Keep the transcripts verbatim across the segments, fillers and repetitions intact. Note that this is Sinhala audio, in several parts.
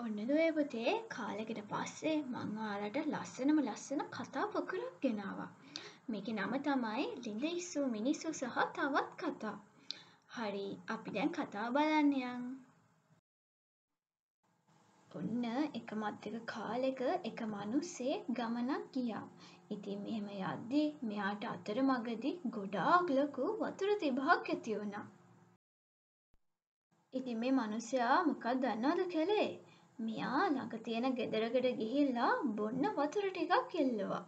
ඔන්න දුවේ පුතේ කාලෙකට පස්සේ මම ඔයාලට ලස්සනම ලස්සන කතා පොකුරක් ගෙනාවා. මේකේ නම තමයි ලිඳ ඉස්සු මිනිස්සු සහ තවත් කතා. හරි, අපි දැන් කතාව බලන්න යන්. ඔන්න එක මතක කාලෙක එක මිනිහෙක් ගමනක් ගියා. ඉතින් මෙහෙම යද්දී මෙයාට අතරමඟදී ගොඩාක් ලොකු වතුර තිබහක් ඇති වුණා. ඉතින් මේ මිනිහයා මොකක්ද දන්නවද කළේ? මෙයා ළඟ තියෙන ගෙදරකට ගිහිල්ලා බොන්න වතුර ටිකක් එල්ලුවා.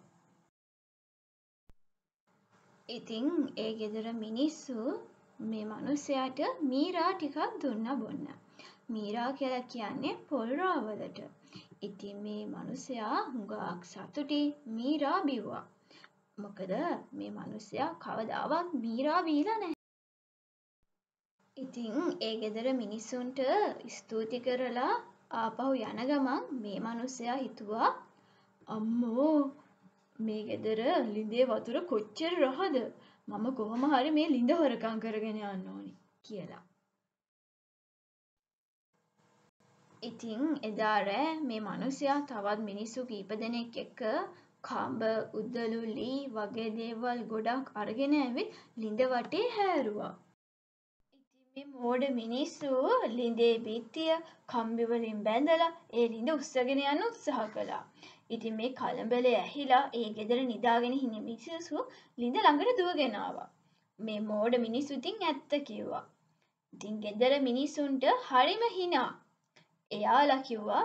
ඉතින් ඒ ගෙදර මිනිස්සු මේ මිනිහයාට මීරා ටිකක් දුන්නා බොන්න. මීරා කියලා කියන්නේ පොල් රාවලට. ඉතින් මේ මිනිහයා හුඟක් සතුටින් මීරා බිව්වා. මොකද මේ මිනිහයා කවදාවත් මීරා බීලා නැහැ. ඉතින් ඒ ගෙදර මිනිසුන්ට ස්තුති කරලා ආපහු යන ගමන් මේ මිනිහයා හිතුවා, අම්මෝ මේ ගෙදර ලිඳේ වතුර කොච්චර රහද, මම කොහොම හරි මේ ලිඳ හොරකම් කරගෙන යන්න ඕනි කියලා. ඉතින් එදා රෑ මේ මිනිහයා තවත් මිනිස්සු කීප දෙනෙක් එක්ක කඹ, උදළු, ලී වගේ දේවල් ගොඩක් අරගෙන ඇවිත් ලිඳ වටේ හැරුවා. මේ මෝඩ මිනිස්සු ලිඳේ බිත්තිය කම්බි වලින් බැඳලා ඒ ලිඳ උස්සගෙන යන්න උත්සාහ කළා. ඉතින් මේ කලබලේ ඇහිලා ඒ ගෙදර නිදාගෙන හිටිය මිනිස්සු ලිඳ ළඟට දුවගෙන ආවා. මේ මෝඩ මිනිස්සු ඉතින් ඇත්ත කිව්වා. ඉතින් ගෙදර මිනිසුන්ට හරිම හිනා. එයාලා කිව්වා,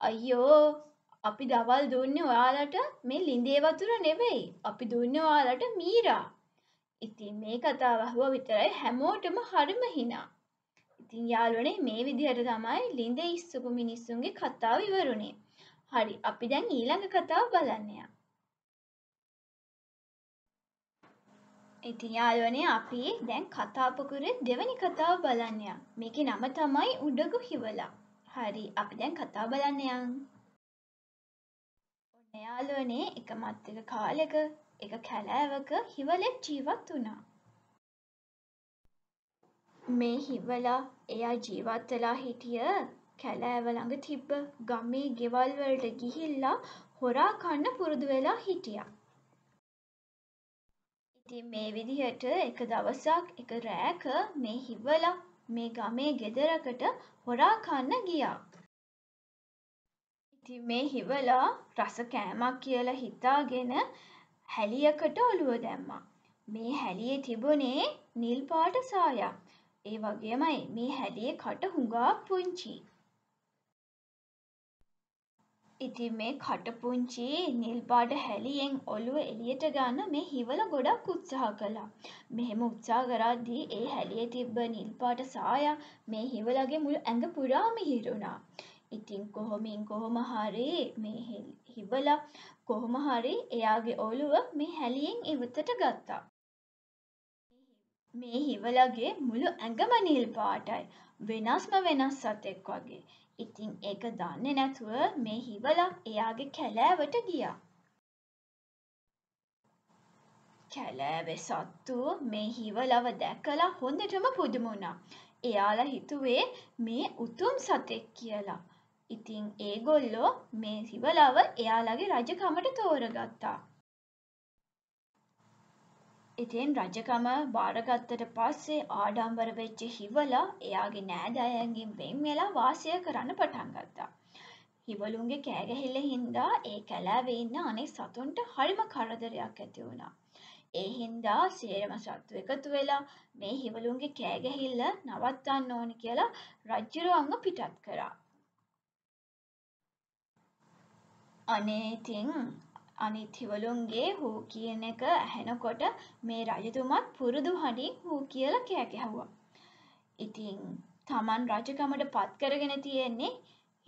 අයියෝ අපි දවල් දුන්නේ ඔයාලට මේ ලිඳේ වතුර නෙවෙයි, අපි දුන්නේ ඔයාලට මීරා. ඉතින් මේ කතාව අහුව විතරයි හැමෝටම හරිම හිනා. ඉතින් යාළුවනේ මේ විදිහට තමයි ලිඳේ ඉස්සපු මිනිස්සුන්ගේ කතාව ඉවරුනේ. හරි, අපි දැන් ඊළඟ කතාව බලන්න යමු. ඉතින් යාළුවනේ අපි දැන් කතා පොකුරේ දෙවෙනි කතාව බලන්න යමු. මේකේ නම තමයි උඩගු හිවලා. හරි, අපි දැන් කතාව බලන්න යමු. ඔන්න යාළුවනේ එක මතක කාලෙක එක කැලෑවක හිවලෙක් ජීවත් වුණා. මේ හිවලා එයා ජීවත් වෙලා හිටිය කැලෑව ළඟ තිබ්බ ගමේ ගෙවල් වලට ගිහිල්ලා හොරා කන්න පුරුදු වෙලා හිටියා. ඉතින් මේ විදිහට එක දවසක් එක රෑක මේ හිවලා මේ ගමේ ගෙදරකට හොරා කන්න ගියා. ඉතින් මේ හිවලා රස කෑමක් කියලා හිතාගෙන හැලියකට ඔළුව දැම්මා. මේ හැලියේ තිබුණේ නිල් පාට සායා. ඒ වගේමයි මේ හැලියේ කට හුඟක් පුංචි. ඉතින් මේ කට පුංචි නිල් පාට හැලියෙන් ඔළුව එළියට ගන්න මේ හිවල ගොඩක් උත්සාහ කළා. මෙහෙම උත්සාහ කරද්දී ඒ හැලියේ තිබ්බ නිල් පාට සායා මේ හිවලගේ මුළු ඇඟ පුරාම හිරුණා. ඉතින් කොහොමින් කොහොම හරි මේ හිවලා කොහොම හරි එයාගේ ඔළුව මේ හැලියෙන් ඉවතට ගත්තා. මේ හිවලාගේ මුළු ඇඟම නිල් පාටයි, වෙනස්ම වෙනස් සතෙක් වගේ. ඉතින් ඒක දන්නේ නැතුව මේ හිවලා එයාගේ කැලෑවට ගියා. කැලෑවේ සත්තු මේ හිවලව දැකලා හොඳටම පුදුම වුණා. එයාලා හිතුවේ මේ උතුම් සතෙක් කියලා. ඉතින් ඒගොල්ලෝ මේ හිවලව එයාලගේ රජකමට තෝරගත්තා. ඉතින් රජකම බාරගත්තට පස්සේ ආඩම්බර වෙච්ච හිවලා එයාගේ නෑදෑයන්ගෙන් වෙන් වෙලා වාසය කරන්න පටන් ගත්තා. හිවලුන්ගේ කෑගැහිල්ලෙන් හින්දා ඒ කැලෑවේ ඉන්න අනෙක් සතුන්ට හරිම කරදරයක් ඇති වුණා. ඒ හින්දා සේරම සත්තු එකතු වෙලා මේ හිවලුන්ගේ කෑගැහිල්ල නවත්තන්න ඕනි කියලා රජුරුවන්ව පිටත් කරා. අනේතින් අනිත් හිවලුන්ගේ හූ කියන එක ඇහෙනකොට මේ රජතුමත් පුරුදු හඬින් හූ කියලා කෑ ගැහුවා. ඉතින් Taman රජකමට පත් කරගෙන තියෙන්නේ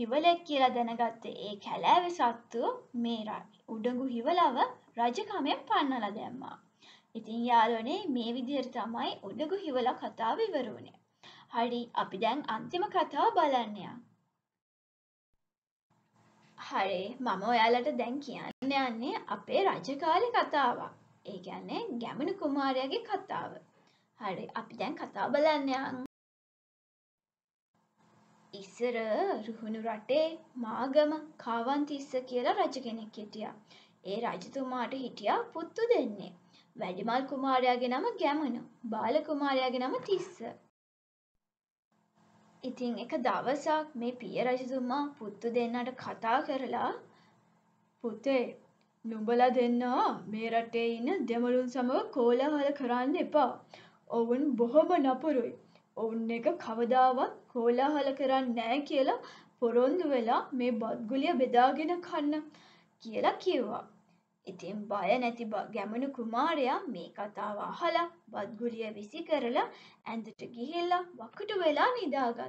හිවලෙක් කියලා දැනගත්ත ඒ කැලෑවේ සත්තු මේ උඩඟු හිවලව රජකමෙන් පන්නලා දැම්මා. ඉතින් යාළුවනේ මේ විදිහට තමයි උඩඟු හිවලා කතාව ඉවර වුණේ. හරි, අපි දැන් අන්තිම කතාව බලන්න යමු. හරි, මම ඔයාලට දැන් කියන්න යන්නේ අපේ රජ කාලේ කතාවක්. ඒ කියන්නේ ගැමුණු කුමාරයාගේ කතාව. හරි, අපි දැන් කතාව බලන්න යමු. ඉස්සර රුහුණු රටේ මාගම කාවන්තිස්ස කියලා රජ කෙනෙක් හිටියා. ඒ රජතුමාට හිටියා පුත්තු දෙන්නේ. වැඩිමල් කුමාරයාගේ නම ගැමුණු, බාල කුමාරයාගේ නම තිස්ස. ඉතින් එක දවසක් මේ පිය රජතුමා පුත්තු දෙන්නට කතා කරලා, පුතේ නුඹලා දෙන්නා මේ රටේ ඉන්න දෙමළුන් සමග කෝලාහල කරන්න එපා. ඔවුන් බොහොම නපුරුයි. ඔවුන් එක කවදාවත් කෝලාහල කරන්නේ නැහැ කියලා පොරොන්දු වෙලා මේ බත්ගුලිය බෙදාගෙන කන්න කියලා කිව්වා. ඉතින් බය නැති ගැමුණු කුමාරයා මේ කතාව අහලා බත්ගුලිය විසි කරලා ඇඳට ගිහිල්ලා වකුටු වෙලා නිදාගත්තා.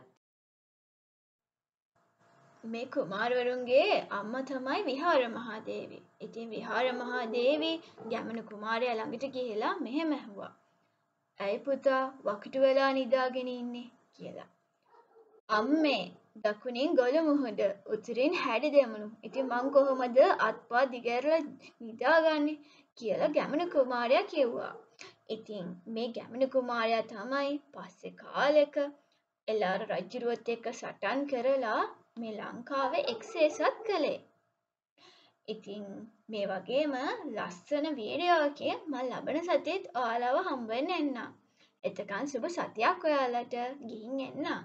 මේ කුමාරවරුන්ගේ අම්මා තමයි විහාර මහාදේවී. ඉතින් විහාර මහාදේවී ගැමුණු කුමාරයා ළඟට ගිහිලා මෙහෙම ඇහුවා. "ඇයි පුතා වකුටු වෙලා නිදාගෙන ඉන්නේ?" කියලා. "අම්මේ, දකුණින් ගොළු මුහුද, උතුරින් හැඩි දෙමුණු. ඉතින් මං කොහොමද අත්පා දිගහැරලා නිදාගන්නේ?" කියලා ගැමුණු කුමාරයා කිව්වා. ඉතින් මේ ගැමුණු කුමාරයා තමයි පස්සේ කාලෙක එළාර රජුරුවත් එක්ක සටන් කරලා මේ ලංකාවේ එක්සේසත් කළේ. ඉතින් මේ වගේම ලස්සන වීඩියෝකේ මම ලබන සතියේත් ඔයාලව හම්බ වෙන්න. එතකන් සුබ සතියක් ඔයාලට. ගිහින් එන්න.